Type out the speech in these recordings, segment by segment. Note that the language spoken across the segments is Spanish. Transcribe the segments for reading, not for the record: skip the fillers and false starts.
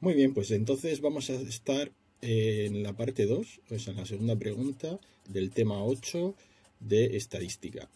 Muy bien, pues entonces vamos a estar en la parte 2, o sea, en la segunda pregunta del tema 8 de estadística.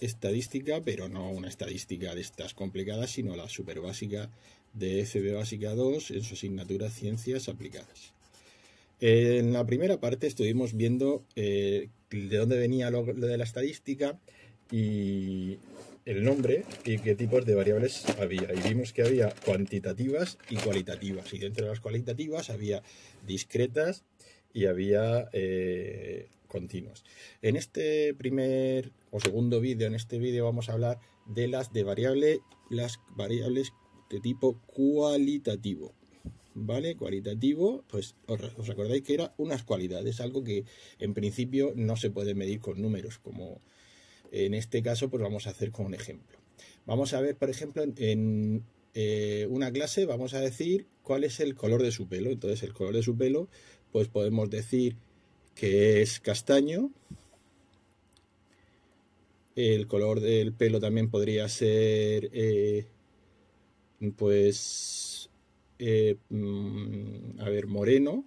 Estadística, pero no una estadística de estas complicadas, sino la super básica de FP básica 2 en su asignatura Ciencias Aplicadas. En la primera parte estuvimos viendo de dónde venía lo de la estadística y el nombre y qué tipos de variables había. Y vimos que había cuantitativas y cualitativas. Y dentro de las cualitativas había discretas y había continuas. En este primer o segundo vídeo, en este vídeo vamos a hablar de las variables de tipo cualitativo. ¿Vale? Cualitativo, pues os acordáis que era unas cualidades, algo que en principio no se puede medir con números, como en este caso pues vamos a hacer con un ejemplo. Vamos a ver, por ejemplo, en una clase vamos a decir cuál es el color de su pelo. Entonces el color de su pelo pues podemos decir que es castaño. El color del pelo también podría ser moreno,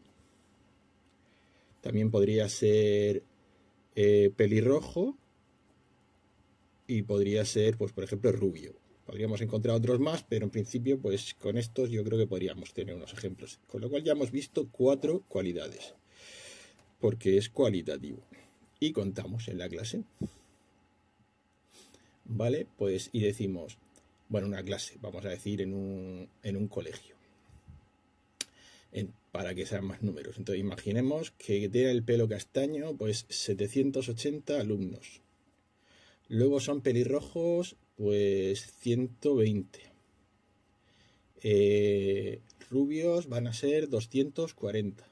también podría ser pelirrojo y podría ser, pues por ejemplo, rubio. Podríamos encontrar otros más, pero en principio, pues con estos yo creo que podríamos tener unos ejemplos. Con lo cual ya hemos visto 4 cualidades, porque es cualitativo. Y contamos en la clase. Vale, pues y decimos, bueno, una clase, vamos a decir en un colegio. Para que sean más números. Entonces imaginemos que tiene el pelo castaño pues 780 alumnos, luego son pelirrojos pues 120, rubios van a ser 240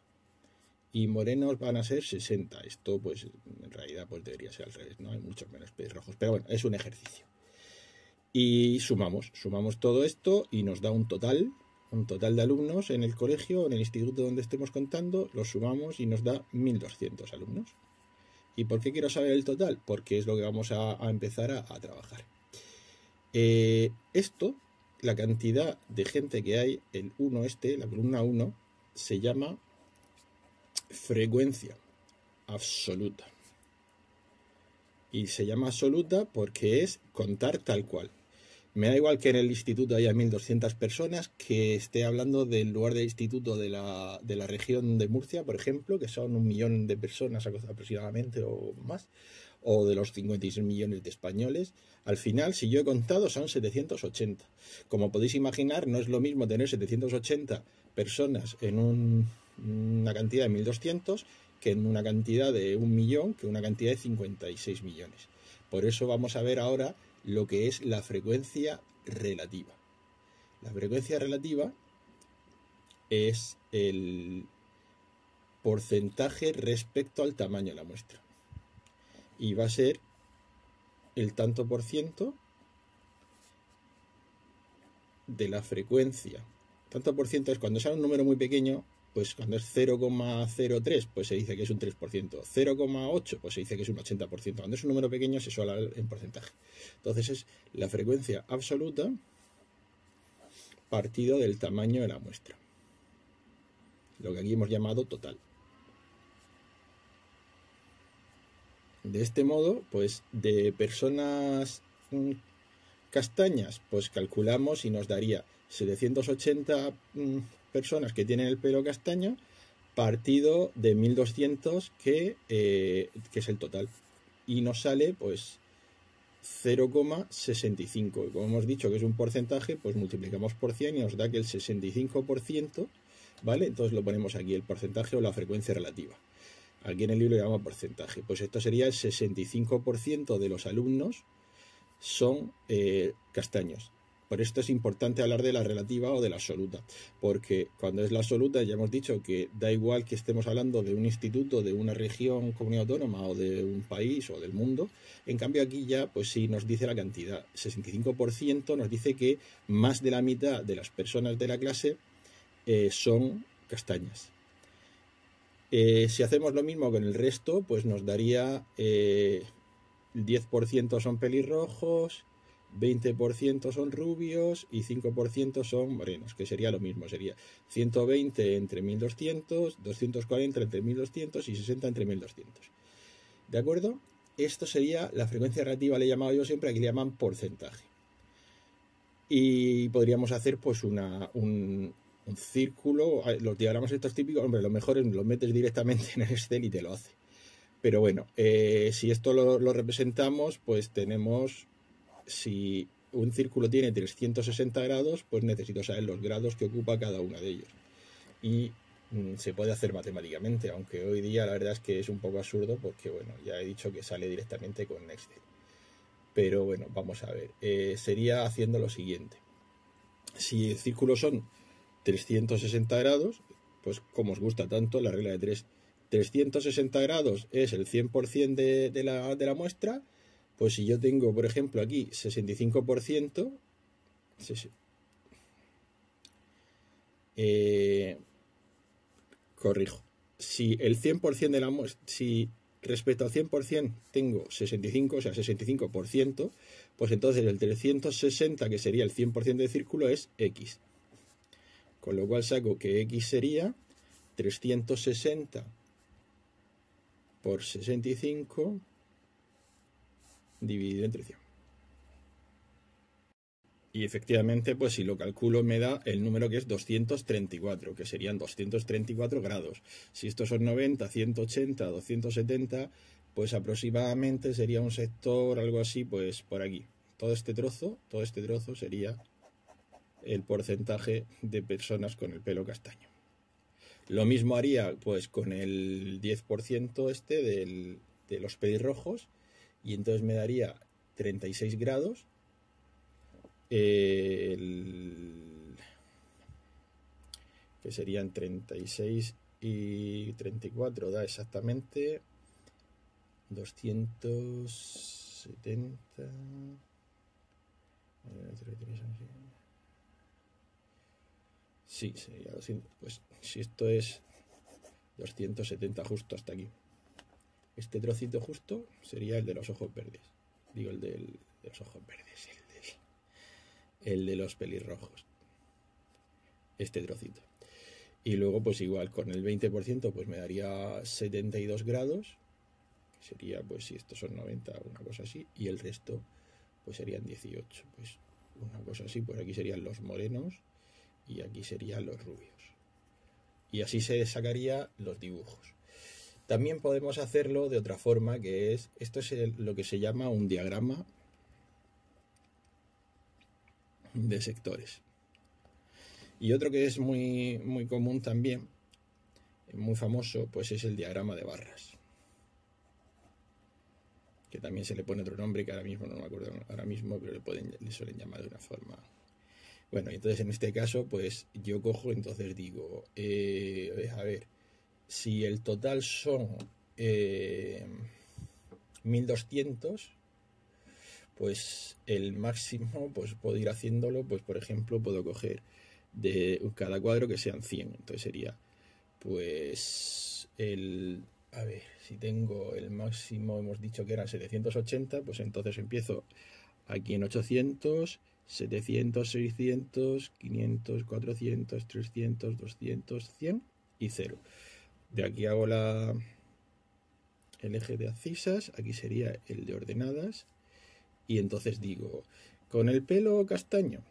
y morenos van a ser 60. Esto pues en realidad pues debería ser al revés, ¿no? Hay muchos menos pelirrojos, pero bueno, es un ejercicio. Y sumamos todo esto y nos da un total de alumnos en el colegio, en el instituto donde estemos contando, los sumamos y nos da 1200 alumnos. ¿Y por qué quiero saber el total? Porque es lo que vamos a empezar a trabajar. La cantidad de gente que hay, el 1 la columna 1, se llama frecuencia absoluta. Y se llama absoluta porque es contar tal cual. Me da igual que en el instituto haya 1200 personas, que esté hablando del lugar del instituto de la región de Murcia, por ejemplo, que son 1 millón de personas aproximadamente o más, o de los 56 millones de españoles. Al final, si yo he contado, son 780. Como podéis imaginar, no es lo mismo tener 780 personas en una cantidad de 1200 que en una cantidad de 1 millón, que una cantidad de 56 millones. Por eso vamos a ver ahora lo que es la frecuencia relativa. La frecuencia relativa es el porcentaje respecto al tamaño de la muestra. Y va a ser el tanto por ciento de la frecuencia. Tanto por ciento es cuando sea un número muy pequeño, pues cuando es 0,03, pues se dice que es un 3%. 0,8, pues se dice que es un 80%. Cuando es un número pequeño se suele hablar en porcentaje. Entonces es la frecuencia absoluta partido del tamaño de la muestra. Lo que aquí hemos llamado total. De este modo, pues de personas castañas, pues calculamos y nos daría 780 personas que tienen el pelo castaño partido de 1200 que es el total, y nos sale pues 0,65. Como hemos dicho que es un porcentaje, pues multiplicamos por 100 y nos da que el 65%, ¿vale? Entonces lo ponemos aquí, el porcentaje o la frecuencia relativa. Aquí en el libro lo llamamos porcentaje. Pues esto sería el 65% de los alumnos son castaños. Por esto es importante hablar de la relativa o de la absoluta, porque cuando es la absoluta ya hemos dicho que da igual que estemos hablando de un instituto, de una región, comunidad autónoma o de un país o del mundo. En cambio aquí ya pues sí nos dice la cantidad. 65% nos dice que más de la mitad de las personas de la clase son castañas. Si hacemos lo mismo con el resto, pues nos daría el 10% son pelirrojos, 20% son rubios y 5% son morenos, que sería lo mismo, sería 120 entre 1200, 240 entre 1200 y 60 entre 1200. ¿De acuerdo? Esto sería la frecuencia relativa, le he llamado yo siempre, aquí le llaman porcentaje. Y podríamos hacer pues un círculo, los diagramas estos típicos, hombre, lo mejor es los metes directamente en el Excel y te lo hace. Pero bueno, si esto lo representamos, pues tenemos, si un círculo tiene 360 grados, pues necesito saber los grados que ocupa cada uno de ellos. Y se puede hacer matemáticamente, aunque hoy día la verdad es que es un poco absurdo, porque bueno, ya he dicho que sale directamente con Excel. Pero bueno, vamos a ver, sería haciendo lo siguiente. Si el círculo son 360 grados, pues como os gusta tanto la regla de 3, 360 grados es el 100% de la muestra. Pues si yo tengo, por ejemplo, aquí 65%, corrijo, si el 100% de la muestra, si respecto al 100% tengo 65, o sea, 65%, pues entonces el 360, que sería el 100% del círculo, es X. Con lo cual saco que X sería 360 por 65 dividido entre 100. Y efectivamente, pues si lo calculo me da el número que es 234, que serían 234 grados. Si estos son 90, 180, 270, pues aproximadamente sería un sector, algo así, pues por aquí. Todo este trozo sería el porcentaje de personas con el pelo castaño. Lo mismo haría pues con el 10% este de los pelirrojos, y entonces me daría 36 grados. Que serían 36 y 34, da exactamente 270. Sí, sería 200. Pues si esto es 270 justo hasta aquí. Este trocito justo sería el de los ojos verdes. Digo, el de los ojos verdes, el de los pelirrojos. Este trocito. Y luego, pues igual, con el 20%, pues me daría 72 grados. Que sería, pues, si estos son 90, una cosa así. Y el resto, pues serían 18. Pues una cosa así. Pues aquí serían los morenos. Y aquí serían los rubios. Y así se sacaría los dibujos. También podemos hacerlo de otra forma, que es, esto es lo que se llama un diagrama de sectores. Y otro que es muy, muy común también, muy famoso, pues es el diagrama de barras. Que también se le pone otro nombre que ahora mismo no me acuerdo ahora mismo, pero le suelen llamar de una forma. Bueno, entonces en este caso, pues yo cojo, entonces digo, a ver, si el total son 1200, pues el máximo, pues puedo ir haciéndolo, pues por ejemplo puedo coger de cada cuadro que sean 100. Entonces sería, pues a ver, si tengo el máximo, hemos dicho que eran 780, pues entonces empiezo aquí en 800, 700, 600, 500, 400, 300, 200, 100 y 0. De aquí hago el eje de abscisas, aquí sería el de ordenadas, y entonces digo, con el pelo castaño,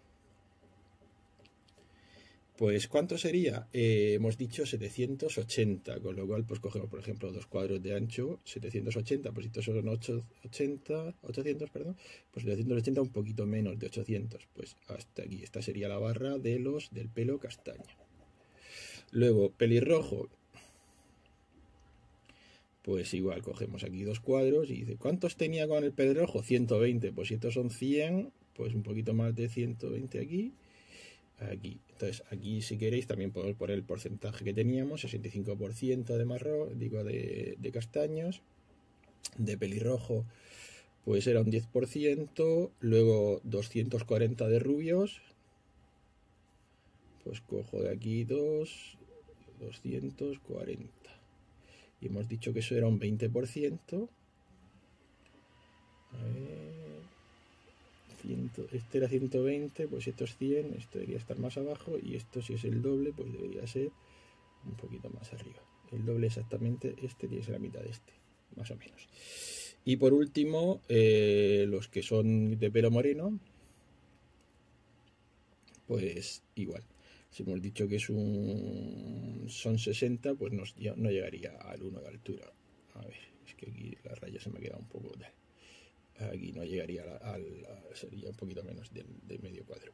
pues ¿cuánto sería? Hemos dicho 780, con lo cual pues cogemos por ejemplo dos cuadros de ancho, 780, pues estos son 800, perdón, pues 780 un poquito menos de 800, pues hasta aquí, esta sería la barra de los del pelo castaño. Luego, pelirrojo, pues igual, cogemos aquí dos cuadros y dice, ¿cuántos tenía con el pelirrojo? 120, pues si estos son 100, pues un poquito más de 120 aquí. Entonces aquí si queréis también podemos poner el porcentaje que teníamos, 65% de marrón, digo de castaños, de pelirrojo pues era un 10%, luego 240 de rubios, pues cojo de aquí 240 y hemos dicho que eso era un 20%. A ver, este era 120, pues esto es 100, esto debería estar más abajo, y esto si es el doble, pues debería ser un poquito más arriba. El doble exactamente, este tiene que ser la mitad de este, más o menos. Y por último, los que son de pelo moreno, pues igual. Si hemos dicho que es son 60, pues no llegaría al 1 de altura. A ver, es que aquí la raya se me ha quedado un poco tal. Aquí no llegaría sería un poquito menos de medio cuadro.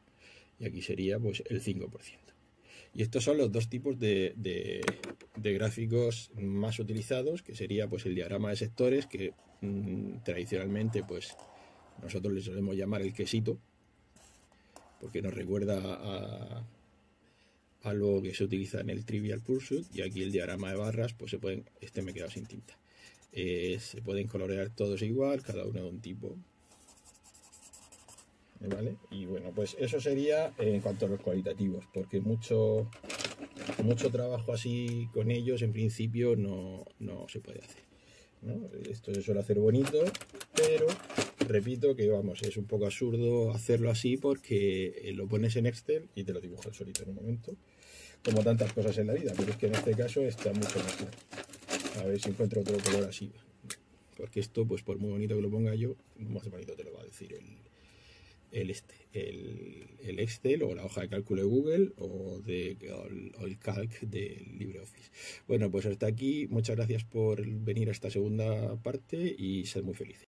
Y aquí sería pues el 5%. Y estos son los dos tipos de gráficos más utilizados, que sería pues el diagrama de sectores, que tradicionalmente pues nosotros le solemos llamar el quesito, porque nos recuerda a algo que se utiliza en el Trivial Pursuit. Y aquí el diagrama de barras, pues se pueden, este me he quedado sin tinta. Se pueden colorear todos igual, cada uno de un tipo, ¿vale? Y bueno, pues eso sería en cuanto a los cualitativos, porque mucho trabajo así con ellos en principio no se puede hacer, ¿no? Esto se suele hacer bonito, pero repito que vamos, es un poco absurdo hacerlo así, porque lo pones en Excel y te lo dibuja el solito en un momento, como tantas cosas en la vida, pero es que en este caso está mucho mejor. A ver si encuentro otro color así, porque esto, pues por muy bonito que lo ponga yo, más bonito te lo va a decir el Excel, o la hoja de cálculo de Google, o el Calc de LibreOffice. Bueno, pues hasta aquí. Muchas gracias por venir a esta segunda parte y sed muy felices.